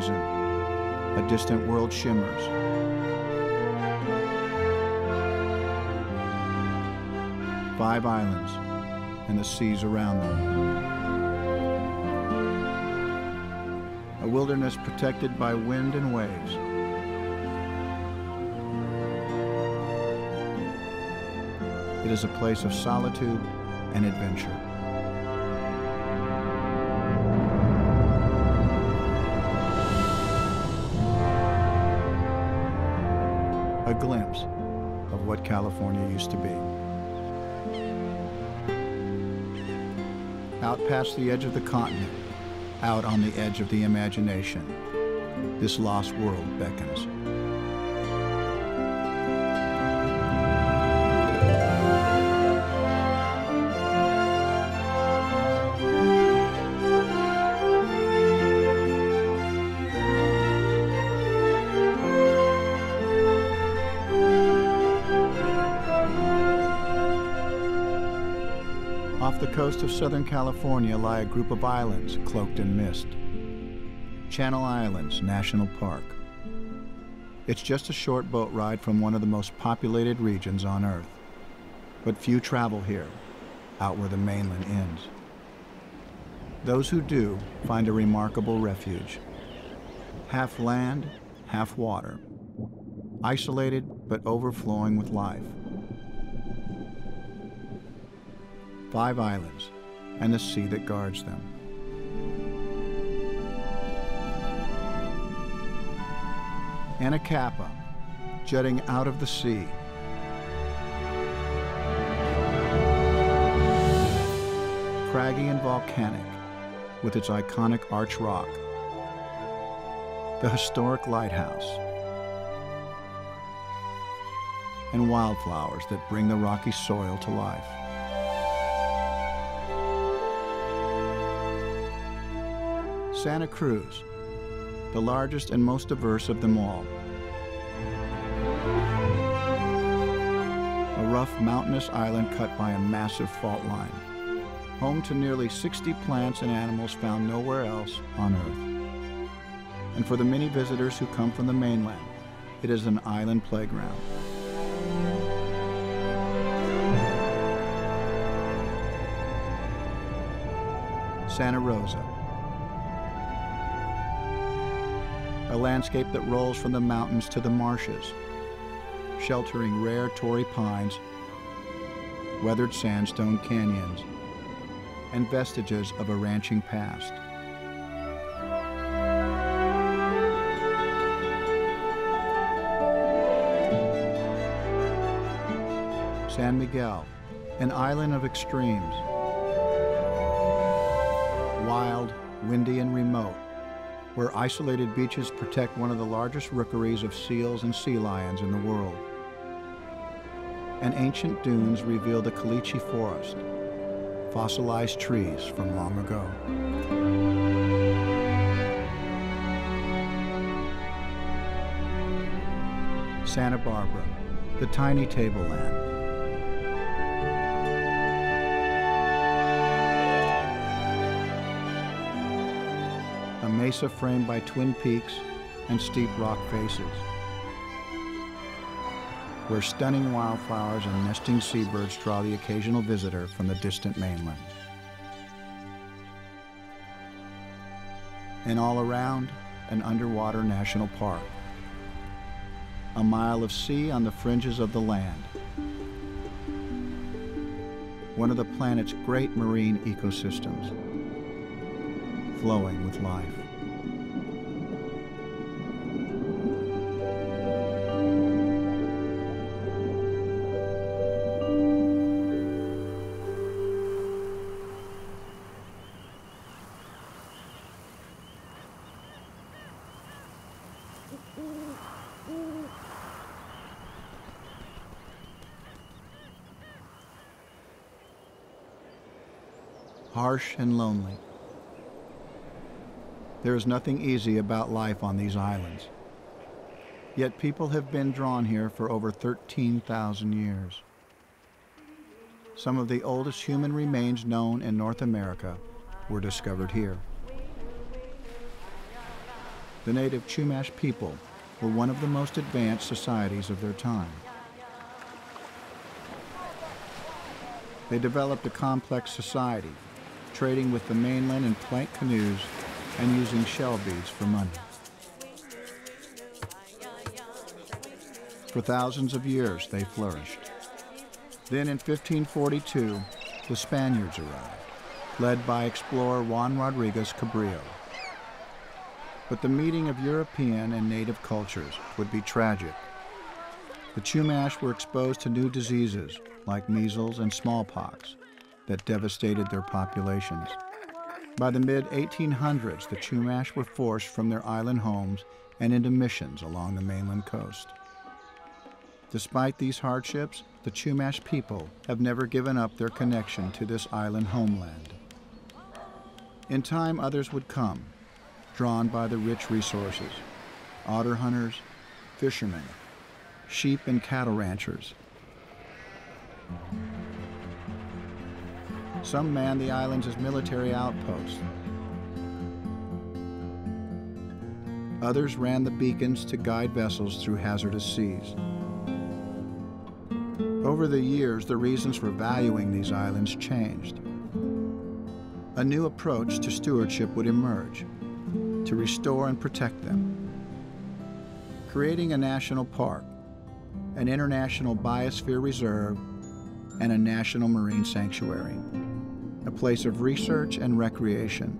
horizon, a distant world shimmers. Five islands and the seas around them. A wilderness protected by wind and waves. It is a place of solitude and adventure. A glimpse of what California used to be. Out past the edge of the continent, out on the edge of the imagination, this lost world beckons. Coast of Southern California lie a group of islands cloaked in mist. Channel Islands National Park. It's just a short boat ride from one of the most populated regions on Earth. But few travel here, out where the mainland ends. Those who do find a remarkable refuge. Half land, half water. Isolated, but overflowing with life. Five islands, and the sea that guards them. Anacapa, jutting out of the sea. Craggy and volcanic, with its iconic arch rock. The historic lighthouse. And wildflowers that bring the rocky soil to life. Santa Cruz, the largest and most diverse of them all. A rough mountainous island cut by a massive fault line, home to nearly 60 plants and animals found nowhere else on Earth. And for the many visitors who come from the mainland, it is an island playground. Santa Rosa, a landscape that rolls from the mountains to the marshes, sheltering rare Torrey pines, weathered sandstone canyons, and vestiges of a ranching past. San Miguel, an island of extremes, wild, windy, and remote, where isolated beaches protect one of the largest rookeries of seals and sea lions in the world. And ancient dunes reveal the caliche forest, fossilized trees from long ago. Santa Barbara, the tiny tableland. Mesa framed by twin peaks and steep rock faces, where stunning wildflowers and nesting seabirds draw the occasional visitor from the distant mainland. And all around, an underwater national park. A mile of sea on the fringes of the land. One of the planet's great marine ecosystems, flowing with life. Harsh and lonely. There is nothing easy about life on these islands. Yet people have been drawn here for over 13,000 years. Some of the oldest human remains known in North America were discovered here. the native Chumash people were one of the most advanced societies of their time. They developed a complex society, trading with the mainland in plank canoes and using shell beads for money. For thousands of years, they flourished. Then in 1542, the Spaniards arrived, led by explorer Juan Rodriguez Cabrillo. But the meeting of European and native cultures would be tragic. The Chumash were exposed to new diseases like measles and smallpox that devastated their populations. By the mid-1800s, the Chumash were forced from their island homes and into missions along the mainland coast. Despite these hardships, the Chumash people have never given up their connection to this island homeland. In time, others would come, drawn by the rich resources: otter hunters, fishermen, sheep and cattle ranchers. Some manned the islands as military outposts. Others ran the beacons to guide vessels through hazardous seas. Over the years, the reasons for valuing these islands changed. A new approach to stewardship would emerge to restore and protect them. Creating a national park, an international biosphere reserve, and a national marine sanctuary, a place of research and recreation,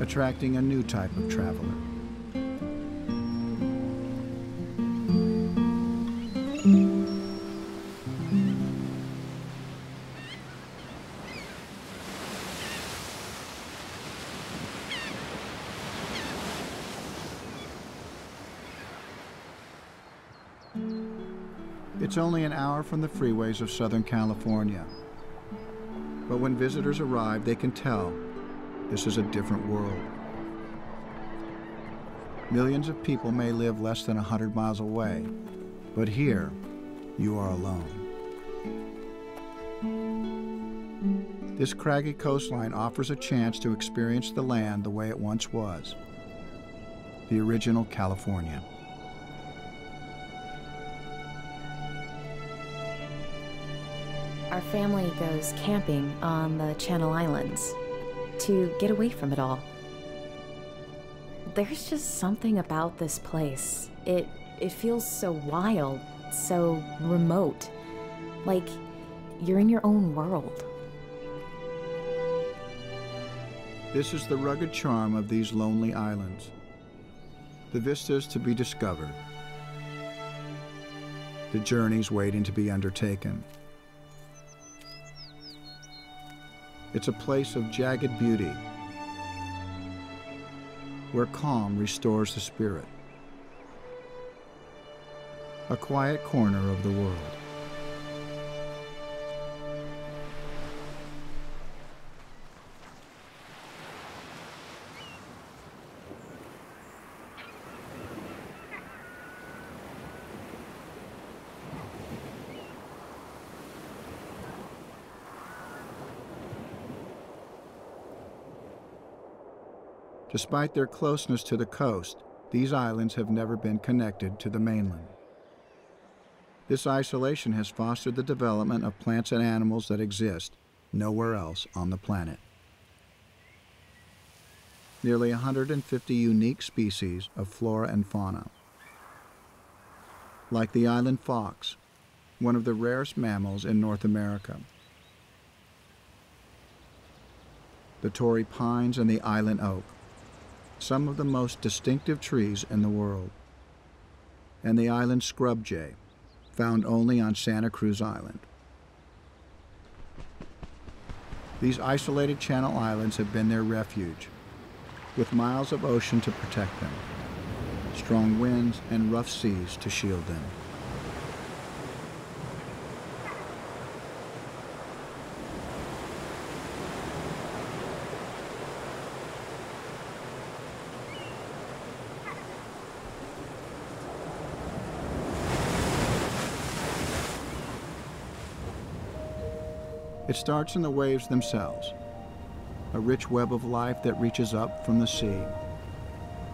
attracting a new type of traveler. It's only an hour from the freeways of Southern California. But when visitors arrive, they can tell this is a different world. Millions of people may live less than 100 miles away, but here, you are alone. This craggy coastline offers a chance to experience the land the way it once was, the original California. Our family goes camping on the Channel Islands to get away from it all. There's just something about this place. It feels so wild, so remote, like you're in your own world. This is the rugged charm of these lonely islands. The vistas to be discovered, the journeys waiting to be undertaken. It's a place of jagged beauty, where calm restores the spirit. A quiet corner of the world. Despite their closeness to the coast, these islands have never been connected to the mainland. This isolation has fostered the development of plants and animals that exist nowhere else on the planet. Nearly 150 unique species of flora and fauna. Like the island fox, one of the rarest mammals in North America. The Torrey pines and the island oak, some of the most distinctive trees in the world, and the island scrub jay, found only on Santa Cruz Island. These isolated Channel Islands have been their refuge, with miles of ocean to protect them, strong winds and rough seas to shield them. It starts in the waves themselves, a rich web of life that reaches up from the sea,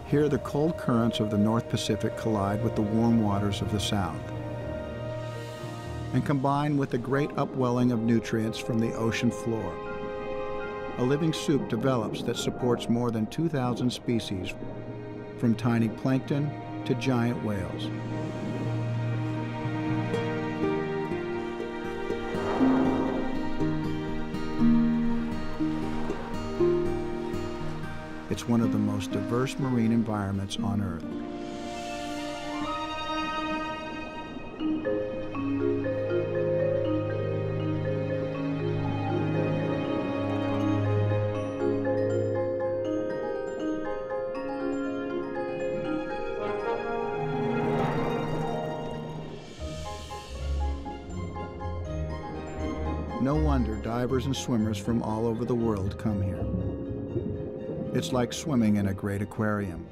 Here, the cold currents of the North Pacific collide with the warm waters of the South and combine with the great upwelling of nutrients from the ocean floor. A living soup develops that supports more than 2,000 species, from tiny plankton to giant whales. It's one of the most diverse marine environments on Earth. No wonder divers and swimmers from all over the world come here. It's like swimming in a great aquarium.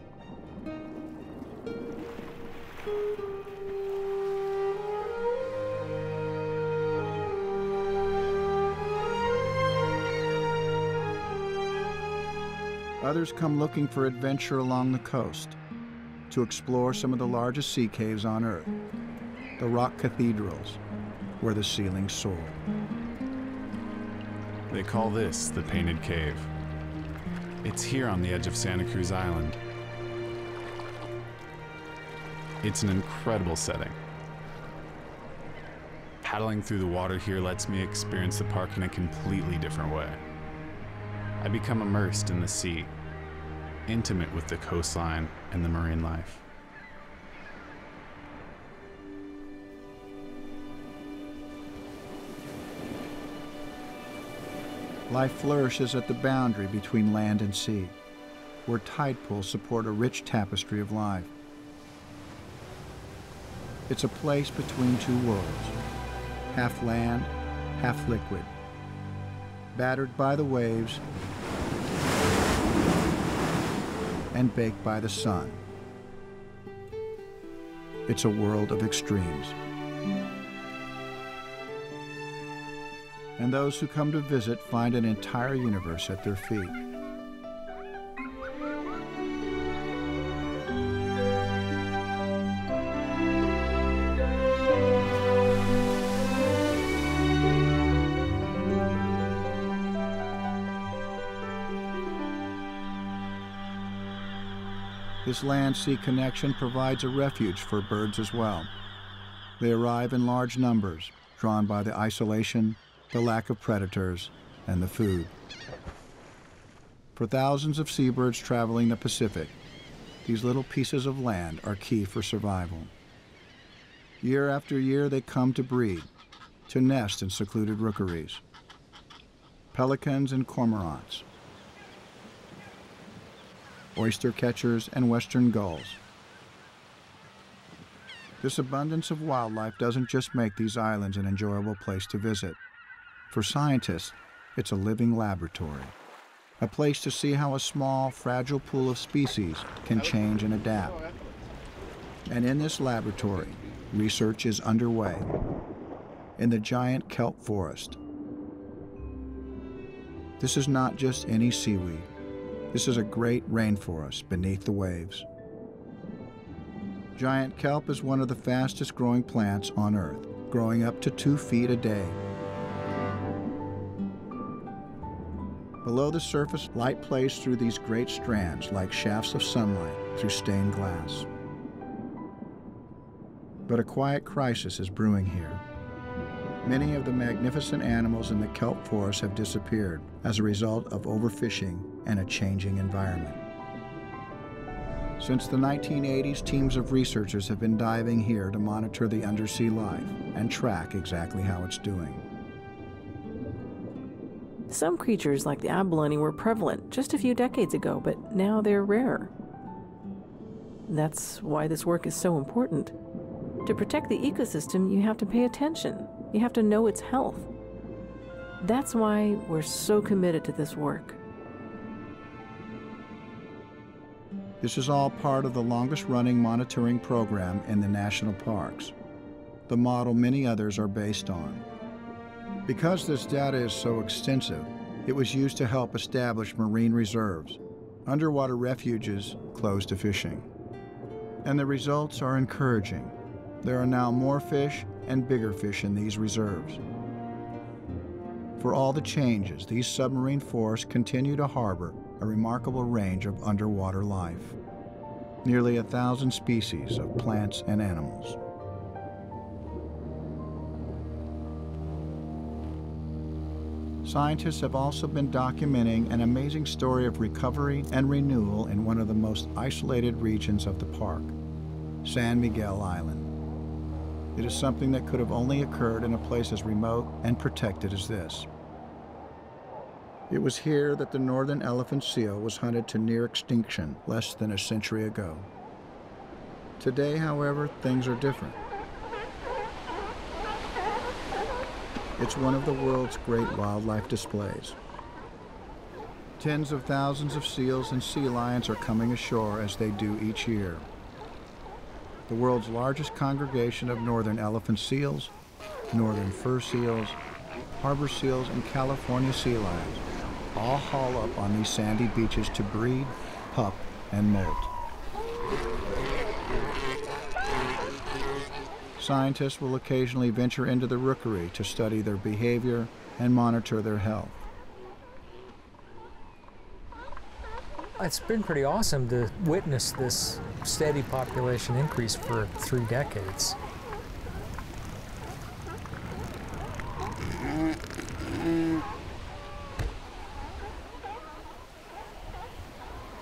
Others come looking for adventure along the coast to explore some of the largest sea caves on Earth, the rock cathedrals where the ceilings soar. They call this the Painted Cave. It's here on the edge of Santa Cruz Island. It's an incredible setting. Paddling through the water here lets me experience the park in a completely different way. I become immersed in the sea, intimate with the coastline and the marine life. Life flourishes at the boundary between land and sea, where tide pools support a rich tapestry of life. It's a place between two worlds, half land, half liquid, battered by the waves and baked by the sun. It's a world of extremes. And those who come to visit find an entire universe at their feet. This land-sea connection provides a refuge for birds as well. They arrive in large numbers, drawn by the isolation, the lack of predators, and the food. For thousands of seabirds traveling the Pacific, these little pieces of land are key for survival. Year after year, they come to breed, to nest in secluded rookeries, pelicans and cormorants, oyster catchers and western gulls. This abundance of wildlife doesn't just make these islands an enjoyable place to visit. For scientists, it's a living laboratory, a place to see how a small, fragile pool of species can change and adapt. And in this laboratory, research is underway in the giant kelp forest. This is not just any seaweed. This is a great rainforest beneath the waves. Giant kelp is one of the fastest growing plants on Earth, growing up to 2 feet a day. Below the surface, light plays through these great strands like shafts of sunlight through stained glass. But a quiet crisis is brewing here. Many of the magnificent animals in the kelp forest have disappeared as a result of overfishing and a changing environment. Since the 1980s, teams of researchers have been diving here to monitor the undersea life and track exactly how it's doing. Some creatures like the abalone were prevalent just a few decades ago, but now they're rare. That's why this work is so important. To protect the ecosystem, you have to pay attention. You have to know its health. That's why we're so committed to this work. This is all part of the longest-running monitoring program in the national parks, the model many others are based on. Because this data is so extensive, it was used to help establish marine reserves underwater refuges closed to fishing. And the results are encouraging. There are now more fish and bigger fish in these reserves. For all the changes, these submarine forests continue to harbor a remarkable range of underwater life. Nearly 1,000 species of plants and animals. Scientists have also been documenting an amazing story of recovery and renewal in one of the most isolated regions of the park, San Miguel Island. It is something that could have only occurred in a place as remote and protected as this. It was here that the northern elephant seal was hunted to near extinction less than a century ago. Today, however, things are different. It's one of the world's great wildlife displays. Tens of thousands of seals and sea lions are coming ashore as they do each year. The world's largest congregation of northern elephant seals, northern fur seals, harbor seals, and California sea lions all haul up on these sandy beaches to breed, pup, and molt. Scientists will occasionally venture into the rookery to study their behavior and monitor their health. It's been pretty awesome to witness this steady population increase for 3 decades.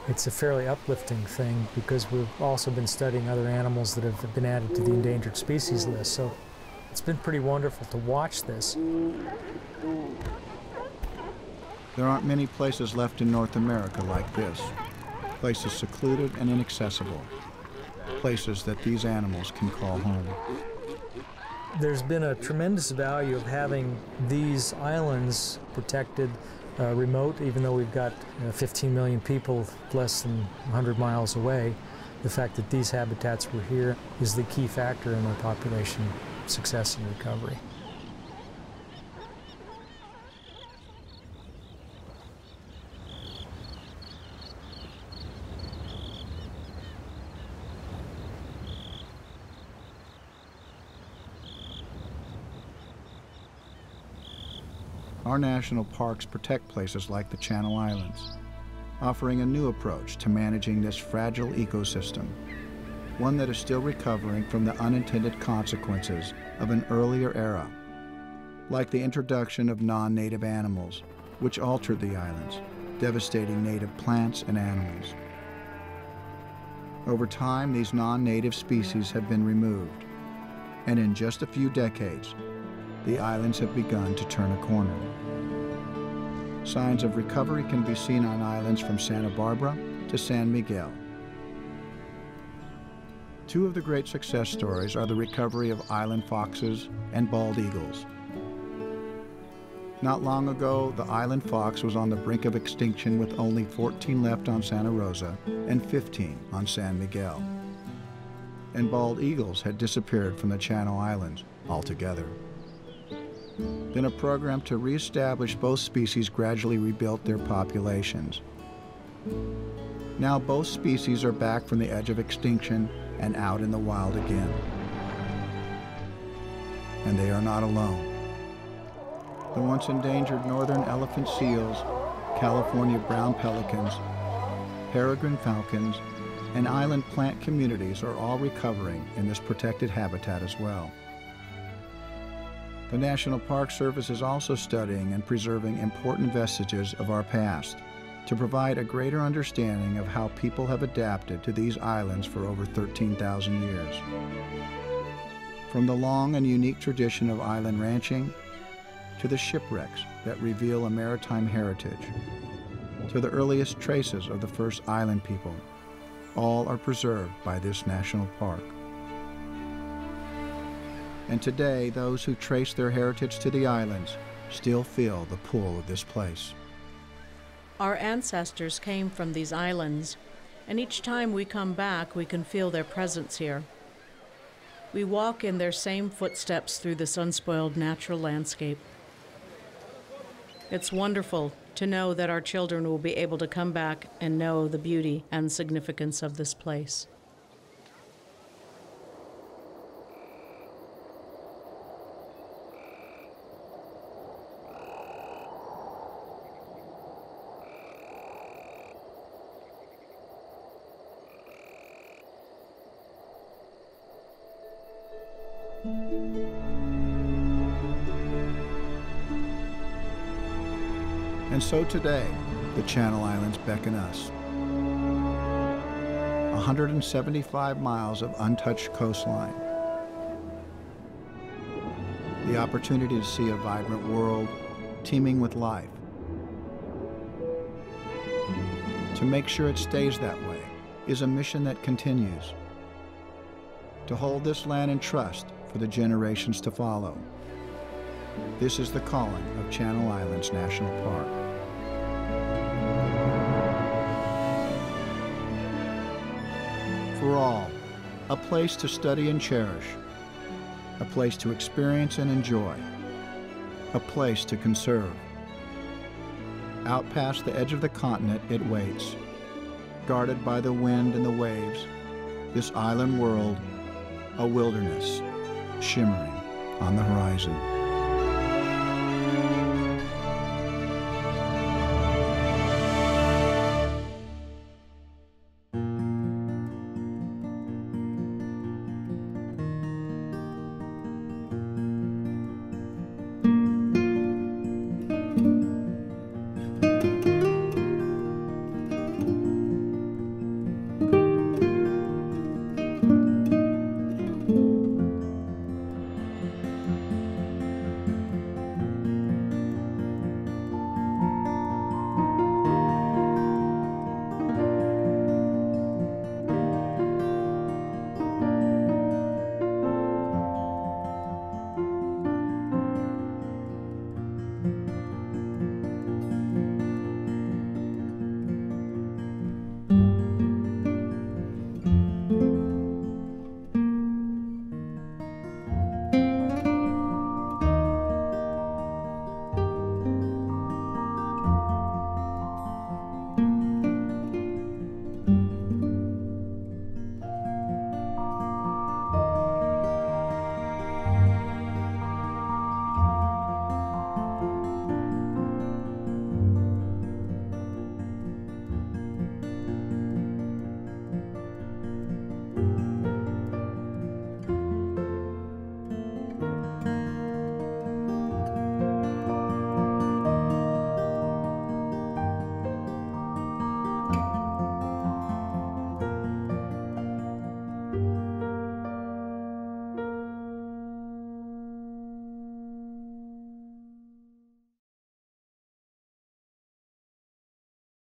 It's a fairly uplifting thing because we've also been studying other animals that have been added to the endangered species list, so it's been pretty wonderful to watch this. There aren't many places left in North America like this, places secluded and inaccessible, places that these animals can call home. There's been a tremendous value of having these islands protected, remote, even though we've got 15 million people less than 100 miles away. The fact that these habitats were here is the key factor in our population success and recovery. Our national parks protect places like the Channel Islands, offering a new approach to managing this fragile ecosystem, one that is still recovering from the unintended consequences of an earlier era, like the introduction of non-native animals, which altered the islands, devastating native plants and animals. Over time, these non-native species have been removed, and in just a few decades, the islands have begun to turn a corner. Signs of recovery can be seen on islands from Santa Barbara to San Miguel. 2 of the great success stories are the recovery of island foxes and bald eagles. Not long ago, the island fox was on the brink of extinction with only 14 left on Santa Rosa and 15 on San Miguel. And bald eagles had disappeared from the Channel Islands altogether. Then a program to reestablish both species gradually rebuilt their populations. Now both species are back from the edge of extinction and out in the wild again. And they are not alone. The once endangered northern elephant seals, California brown pelicans, peregrine falcons, and island plant communities are all recovering in this protected habitat as well. The National Park Service is also studying and preserving important vestiges of our past to provide a greater understanding of how people have adapted to these islands for over 13,000 years. From the long and unique tradition of island ranching, to the shipwrecks that reveal a maritime heritage, to the earliest traces of the first island people, all are preserved by this national park. And today, those who trace their heritage to the islands still feel the pull of this place. Our ancestors came from these islands, and each time we come back, we can feel their presence here. We walk in their same footsteps through this unspoiled natural landscape. It's wonderful to know that our children will be able to come back and know the beauty and significance of this place. And so today, the Channel Islands beckon us. 175 miles of untouched coastline. The opportunity to see a vibrant world teeming with life. To make sure it stays that way is a mission that continues. To hold this land in trust for the generations to follow. This is the calling of Channel Islands National Park. For all, a place to study and cherish, a place to experience and enjoy, a place to conserve. Out past the edge of the continent, it waits. Guarded by the wind and the waves, this island world, a wilderness, shimmering on the horizon.